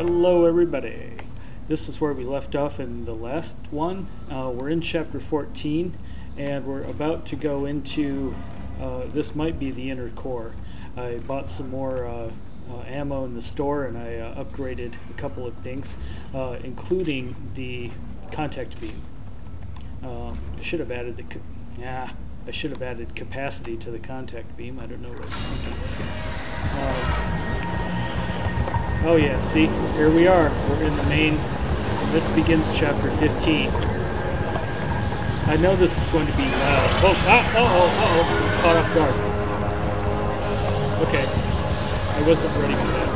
Hello everybody, this is where we left off in the last one. We're in chapter 14 and we're about to go into this might be the inner core. I bought some more ammo in the store and I upgraded a couple of things, including the contact beam. I should have added capacity to the contact beam. I don't know what it's thinking. Oh yeah, see, here we are. We're in the main. This begins chapter 15. I know this is going to be loud. It was caught off guard. Okay, I wasn't ready for that.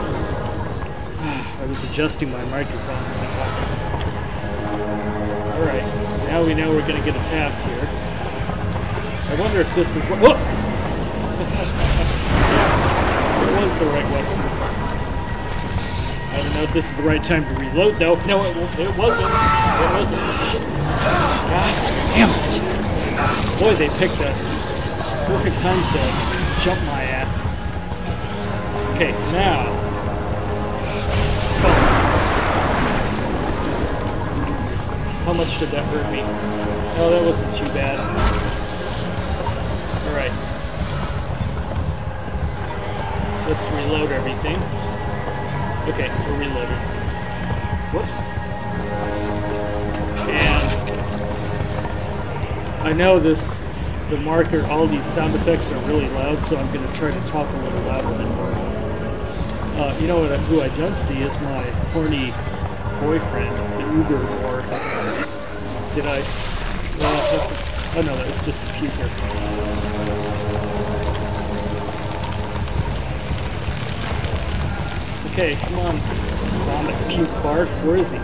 I was adjusting my microphone. All right, now we know we're going to get attacked here. I wonder if this is what... Whoa! It was the right weapon. I don't know if this is the right time to reload, though. No, it wasn't. It wasn't. God damn it. Boy, they picked the perfect times to jump my ass. Okay, now... Oh. How much did that hurt me? Oh, that wasn't too bad. Alright. Let's reload everything. Okay, we're reloaded. Whoops. And I know the marker, all these sound effects are really loud, so I'm going to try to talk a little louder than normal. You know who I don't see is my horny boyfriend, the Uber Dwarf. Did I... oh no, that was just a puker. Okay, come on, vomit puke barf. Where is he? I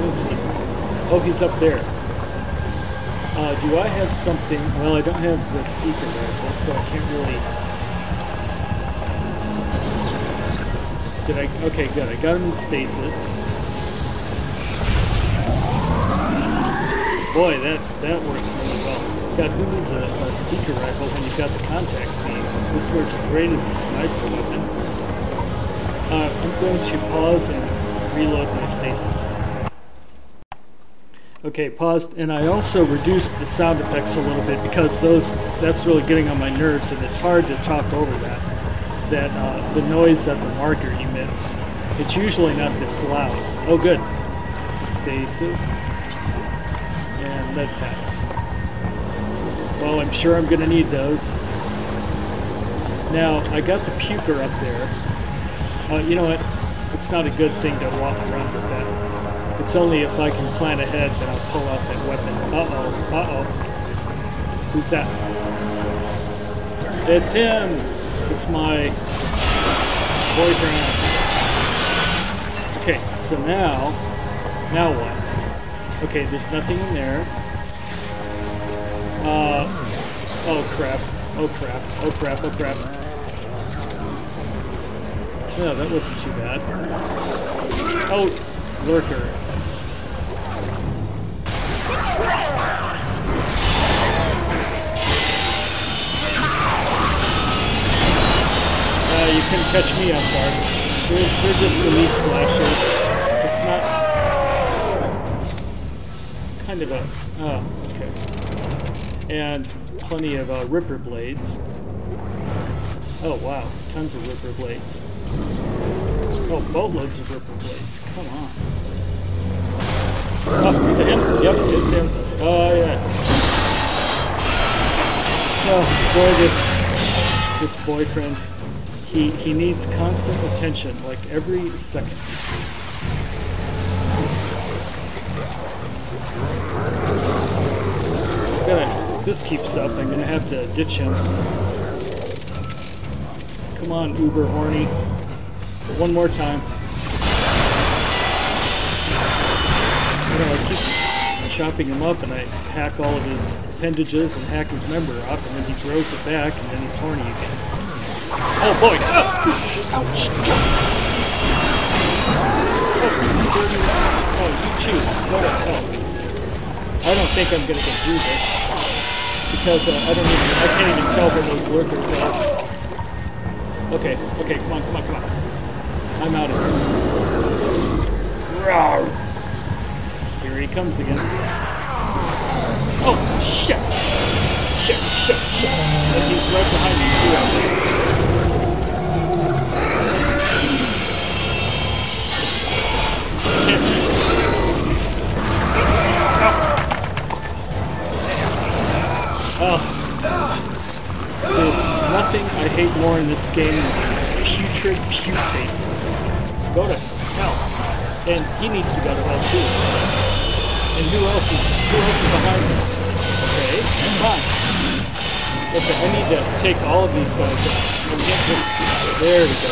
don't see him. Oh, he's up there. Do I have something? Well, I don't have the seeker rifle, so I can't really... Did I? Okay, good. I got him in stasis. Boy, that works really well. God, who needs a seeker rifle when you've got the contact beam? This works great as a sniper weapon. I'm going to pause and reload my stasis. Okay, paused, and I also reduced the sound effects a little bit because that's really getting on my nerves, and it's hard to talk over that the noise that the marker emits. It's usually not this loud. Oh, good. Stasis and lead pads. Well, I'm sure I'm going to need those. Now I got the puker up there. You know what? It's not a good thing to walk around with that. It's only if I can plan ahead that I'll pull out that weapon. Uh-oh, uh-oh. Who's that? It's him! It's my boyfriend. Okay, so now what? Okay, there's nothing in there. Oh crap, oh crap, oh crap, oh crap. No, that wasn't too bad. Oh, lurker. You couldn't catch me off guard. They're just elite slashers. It's not... Kind of a... Oh, okay. And plenty of Ripper Blades. Oh, wow. Tons of Ripper Blades. Oh, boatloads of Ripper Blades. Come on. Oh, is it him? Yep, it's him. Oh, yeah. Oh, boy, this boyfriend. He needs constant attention, like every second. Good. If this keeps up, I'm going to have to ditch him. Come on, Uber Horny. One more time. You know, I keep chopping him up and I hack all of his appendages and hack his member up, and then he grows it back and then he's horny again. Oh boy! Oh. Ouch! Oh, you too. I don't think I'm gonna get through this because I can't even tell where those lurkers are. Okay, come on, come on, come on. I'm out of here. Here he comes again. Oh, shit! Shit, shit, shit! But he's right behind you, too, I think. Oh. There's nothing I hate more in this game than putrid puke faces. Go to hell. And he needs to go to hell too. And who else is behind him? Okay, and mine. Okay, I need to take all of these guys out. And get this. There we go.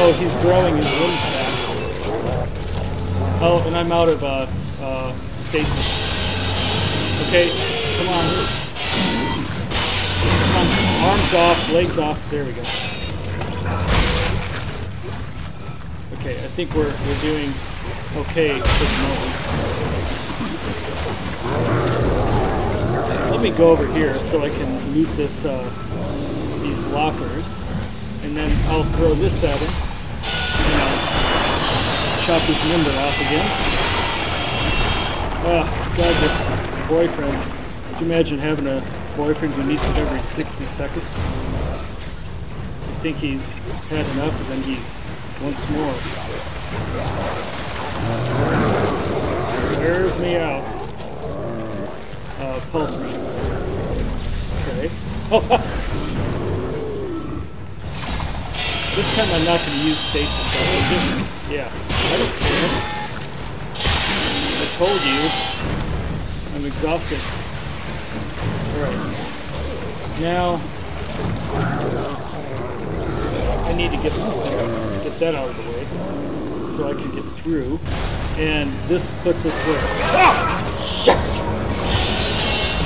Oh, he's growing his limbs back. Oh, and I'm out of stasis. Okay, come on. Come on. Arms off, legs off. There we go. Okay, I think we're doing okay for the moment. Let me go over here so I can loot this these lockers, and then I'll throw this at him and I'll chop his member off again. Ah, God, this boyfriend. Could you imagine having a boyfriend who needs it every 60 seconds? I think he's had enough, and then he. Once more. Wears me out. Pulse rings. Okay. This time I'm not going to use stasis. Yeah. I don't care. I told you. I'm exhausted. Alright. Now. I need to get that out of the way so I can get through. And this puts us where? Ah! Shit!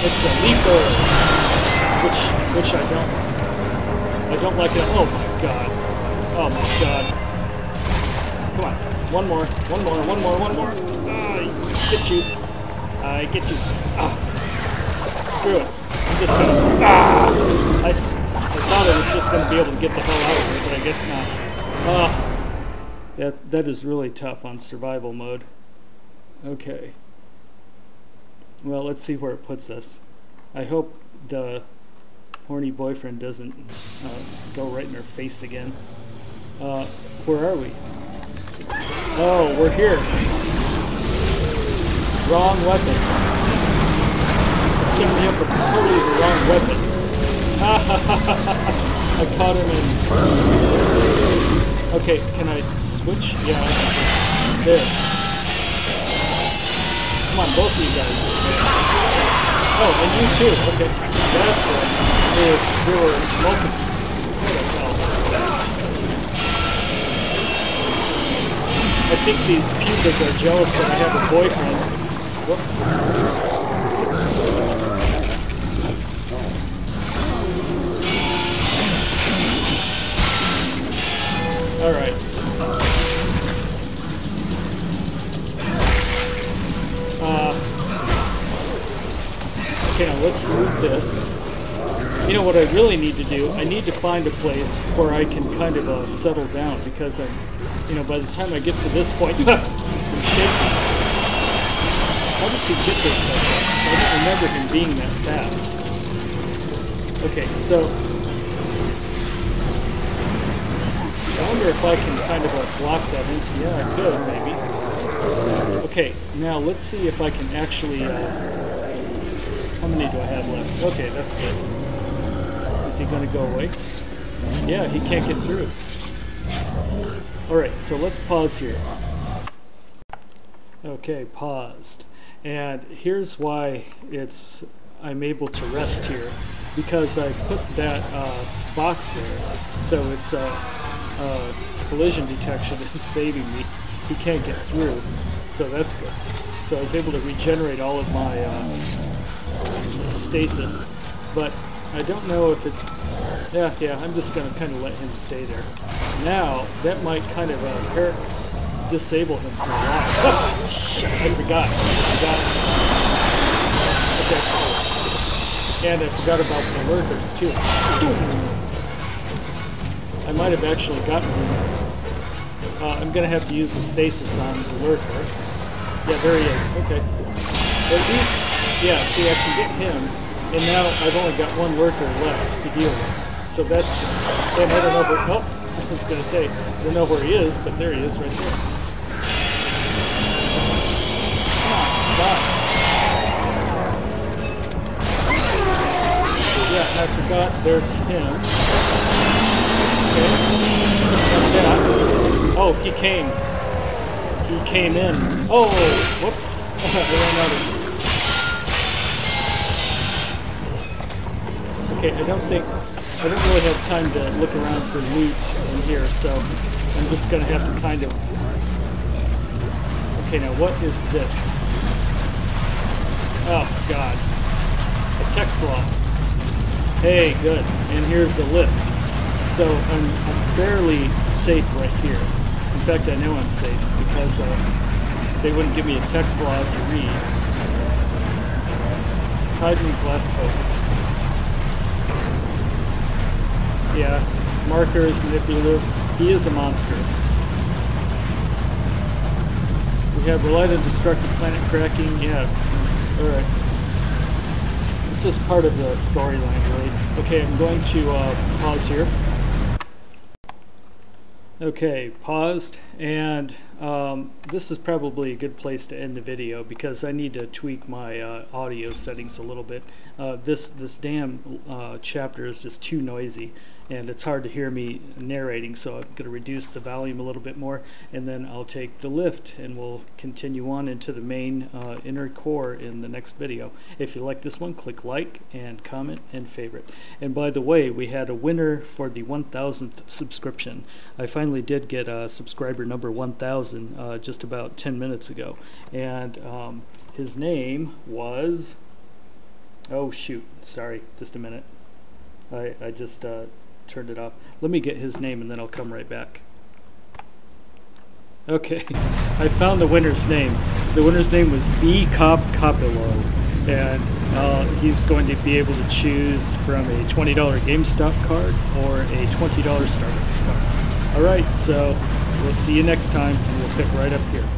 It's a leaper! Which I don't like it. Oh my god. Oh my god. Come on. One more. One more. One more. One more. I get you. I get you. Ah. Screw it. I'm just gonna... Ah! I thought I was just going to be able to get the hell out of it, but I guess not. That is really tough on survival mode. Okay. Well, let's see where it puts us. I hope the horny boyfriend doesn't go right in her face again. Where are we? Oh, we're here. Wrong weapon. It's setting me up with totally the wrong weapon. I caught him in. Okay, can I switch? Yeah, I can. There. Come on, both of you guys. Oh, and you too. Okay, that's right. There were multiple. I think these pukas are jealous that I have a boyfriend. Whoop. Alright. Okay, now let's loot this. You know what I really need to do? I need to find a place where I can kind of settle down, because I'm, you know, by the time I get to this point, I'm shaking. How does he get there so fast? I don't remember him being that fast. Okay, so... I wonder if I can kind of like block that in. Yeah, I could, maybe. Okay, now let's see if I can actually... how many do I have left? Okay, that's good. Is he going to go away? Yeah, he can't get through. Alright, so let's pause here. Okay, paused. And here's why it's... I'm able to rest here. Because I put that box there. So it's... collision detection is saving me. He can't get through, so that's good. So I was able to regenerate all of my stasis, but I don't know if it... Yeah, I'm just going to kind of let him stay there. Now, that might kind of hurt, disable him for a while. Oh, shit, I forgot. Okay. And I forgot about the lurkers, too. I might have actually gotten I'm going to have to use the stasis on the lurker. Yeah, there he is. Okay. At least, yeah, see, I can get him. And now I've only got one lurker left to deal with. So that's good. And I don't know where... Oh, I was going to say, I don't know where he is, but there he is right there. Oh, yeah, I forgot there's him. Okay. Oh, he came. He came in. Oh, whoops. I ran out of... Okay, I don't really have time to look around for loot in here, so I'm just gonna have to kind of... Okay, now what is this? Oh, God. A text log. Hey, good. And here's a lift. So I'm barely safe right here. In fact, I know I'm safe because they wouldn't give me a text log to read. Titan's last hope. Yeah, marker is manipulative. He is a monster. We have relied on destructive planet cracking. Yeah, alright. It's just part of the storyline, really. Okay, I'm going to pause here. Okay, paused, and this is probably a good place to end the video because I need to tweak my audio settings a little bit. This damn chapter is just too noisy, and it's hard to hear me narrating, so I'm going to reduce the volume a little bit more, and then I'll take the lift, and we'll continue on into the main inner core in the next video. If you like this one, click like, and comment, and favorite. And by the way, we had a winner for the 1,000th subscription. I finally did get subscriber number 1,000 just about 10 minutes ago, and his name was... oh shoot, sorry, just a minute. I just turned it off. Let me get his name and then I'll come right back. Okay, I found the winner's name. The winner's name was B Cop Copelo, and he's going to be able to choose from a $20 GameStop card or a $20 Starbucks card. Alright, so we'll see you next time, and we'll pick right up here.